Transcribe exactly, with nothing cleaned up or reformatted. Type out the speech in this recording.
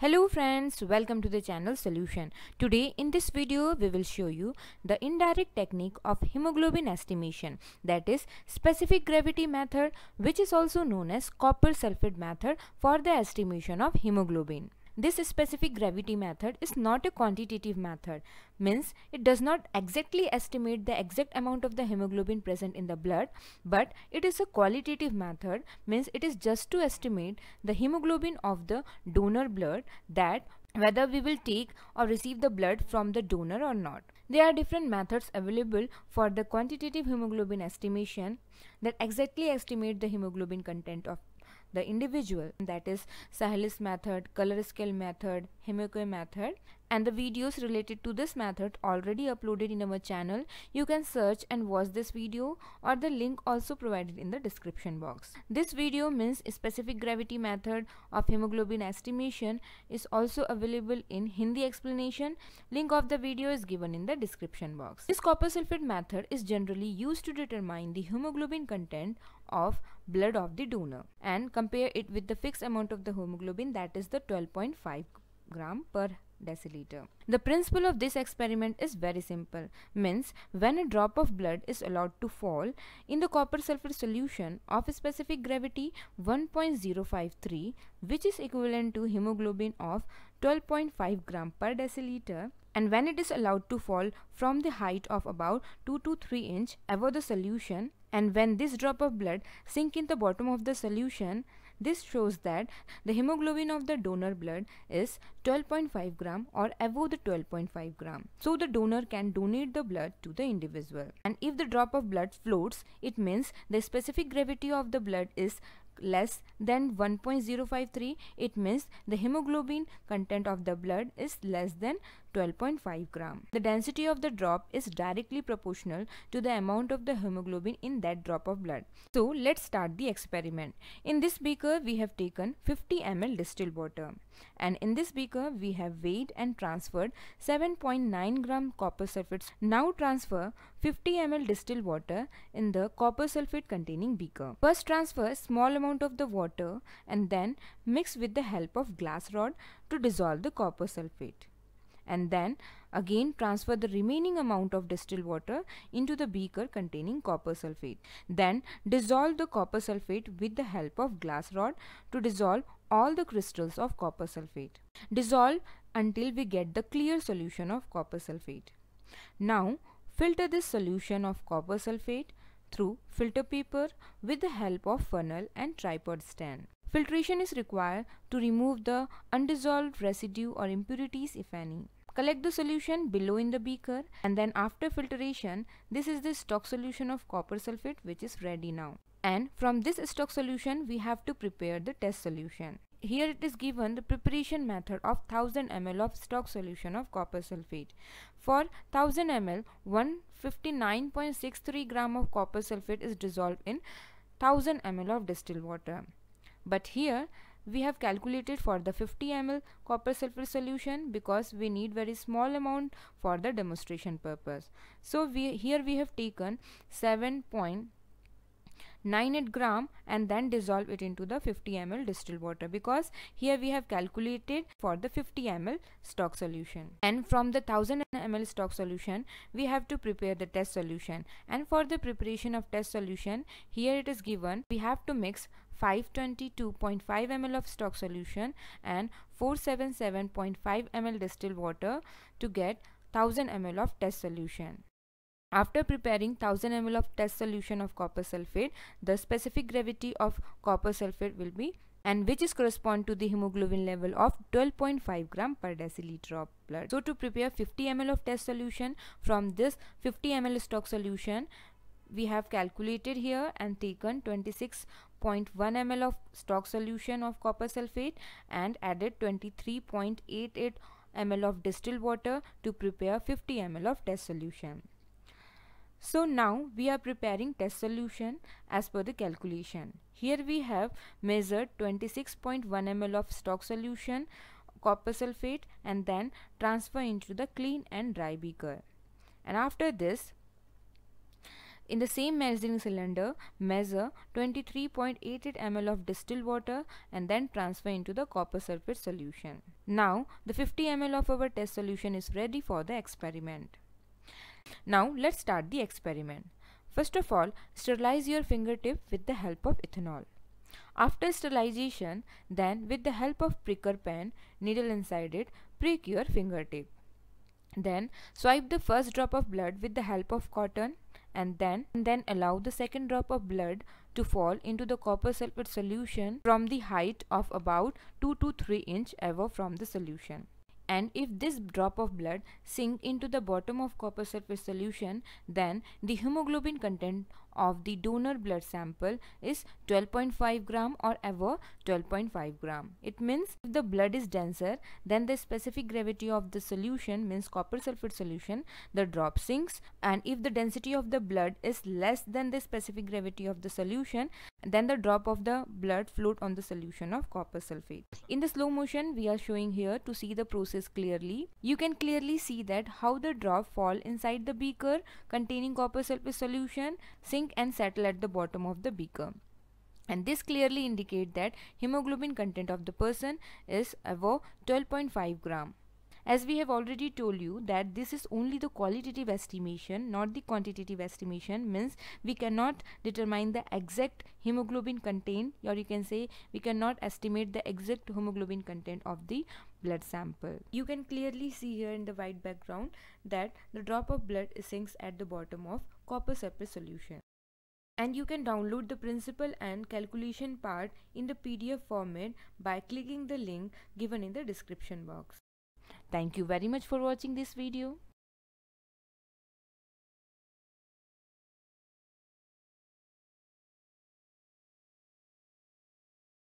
Hello friends, welcome to the channel Solution. Today in this video we will show you the indirect technique of hemoglobin estimation, that is specific gravity method, which is also known as copper sulfate method for the estimation of hemoglobin. This specific gravity method is not a quantitative method, means it does not exactly estimate the exact amount of the hemoglobin present in the blood, but it is a qualitative method, means it is just to estimate the hemoglobin of the donor blood, that whether we will take or receive the blood from the donor or not. There are different methods available for the quantitative hemoglobin estimation that exactly estimate the hemoglobin content of the individual, that is Sahli's method, color scale method, Hemocue method, and the videos related to this method already uploaded in our channel. You can search and watch this video or the link also provided in the description box. This video means specific gravity method of hemoglobin estimation is also available in Hindi explanation. Link of the video is given in the description box. This copper sulfate method is generally used to determine the hemoglobin content of blood of the donor and compare it with the fixed amount of the hemoglobin, that is the twelve point five gram per deciliter. The principle of this experiment is very simple, means when a drop of blood is allowed to fall in the copper sulfate solution of specific gravity one point zero five three, which is equivalent to hemoglobin of twelve point five gram per deciliter, and when it is allowed to fall from the height of about two to three inch above the solution, and when this drop of blood sink in the bottom of the solution, this shows that the hemoglobin of the donor blood is twelve point five gram or above the twelve point five gram. So the donor can donate the blood to the individual. And if the drop of blood floats, it means the specific gravity of the blood is less than one point zero five three. It means the hemoglobin content of the blood is less than twelve point five gram. The density of the drop is directly proportional to the amount of the hemoglobin in that drop of blood. So let's start the experiment. In this beaker we have taken fifty milliliters distilled water, and in this beaker we have weighed and transferred seven point nine gram copper sulfate. Now transfer fifty milliliters distilled water in the copper sulfate containing beaker. First transfer small amount of the water and then mix with the help of glass rod to dissolve the copper sulfate, and then again transfer the remaining amount of distilled water into the beaker containing copper sulfate. Then dissolve the copper sulfate with the help of glass rod to dissolve all the crystals of copper sulfate. Dissolve until we get the clear solution of copper sulfate. Now filter this solution of copper sulfate through filter paper with the help of funnel and tripod stand. Filtration is required to remove the undissolved residue or impurities if any. Collect the solution below in the beaker, and then after filtration, this is the stock solution of copper sulfate which is ready now. And from this stock solution we have to prepare the test solution. Here it is given the preparation method of one thousand milliliters of stock solution of copper sulfate. For one thousand milliliters, one hundred fifty-nine point six three gram of copper sulfate is dissolved in one thousand milliliters of distilled water. But here we have calculated for the fifty milliliters copper sulfate solution because we need very small amount for the demonstration purpose. So we here we have taken seven point nine eight gram and then dissolve it into the fifty milliliters distilled water, because here we have calculated for the fifty milliliters stock solution. And from the one thousand milliliters stock solution we have to prepare the test solution, and for the preparation of test solution here it is given we have to mix five hundred twenty-two point five milliliters of stock solution and four hundred seventy-seven point five milliliters distilled water to get one thousand milliliters of test solution. After preparing one thousand milliliters of test solution of copper sulfate, the specific gravity of copper sulfate will be, and which is correspond to the hemoglobin level of twelve point five gram per deciliter of blood. So to prepare fifty milliliters of test solution, from this fifty milliliters stock solution we have calculated here and taken twenty-six point one milliliters of stock solution of copper sulfate and added twenty-three point eight eight milliliters of distilled water to prepare fifty milliliters of test solution. So now we are preparing test solution as per the calculation. Here we have measured twenty-six point one milliliters of stock solution copper sulfate and then transfer into the clean and dry beaker. And after this In the same measuring cylinder, measure twenty-three point eight eight milliliters of distilled water and then transfer into the copper sulfate solution. Now, the fifty milliliters of our test solution is ready for the experiment. Now, let's start the experiment. First of all, sterilize your fingertip with the help of ethanol. After sterilization, then with the help of pricker pen, needle inside it, prick your fingertip. Then, swipe the first drop of blood with the help of cotton and then, and then allow the second drop of blood to fall into the copper sulfate solution from the height of about two to three inches above from the solution. And if this drop of blood sinks into the bottom of copper sulfate solution, then the hemoglobin content of the donor blood sample is twelve point five grams or above twelve point five grams. It means if the blood is denser than the specific gravity of the solution, means copper sulfate solution, the drop sinks, and if the density of the blood is less than the specific gravity of the solution, then the drop of the blood float on the solution of copper sulfate. In the slow motion we are showing here to see the process clearly. You can clearly see that how the drop fall inside the beaker containing copper sulfate solution, sink and settle at the bottom of the beaker. And this clearly indicate that hemoglobin content of the person is above twelve point five grams. As we have already told you that this is only the qualitative estimation, not the quantitative estimation, means we cannot determine the exact hemoglobin content, or you can say we cannot estimate the exact hemoglobin content of the blood sample. You can clearly see here in the white background that the drop of blood sinks at the bottom of copper sulfate solution. And you can download the principle and calculation part in the P D F format by clicking the link given in the description box. Thank you very much for watching this video.